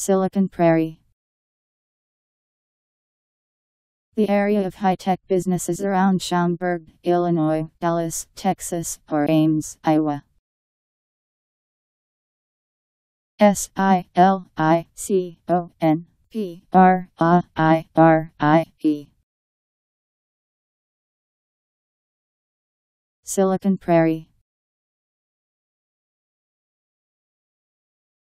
Silicon Prairie. The area of high-tech businesses around Schaumburg, Illinois, Dallas, Texas, or Ames, Iowa. SILICON PRAIRIE. Silicon Prairie.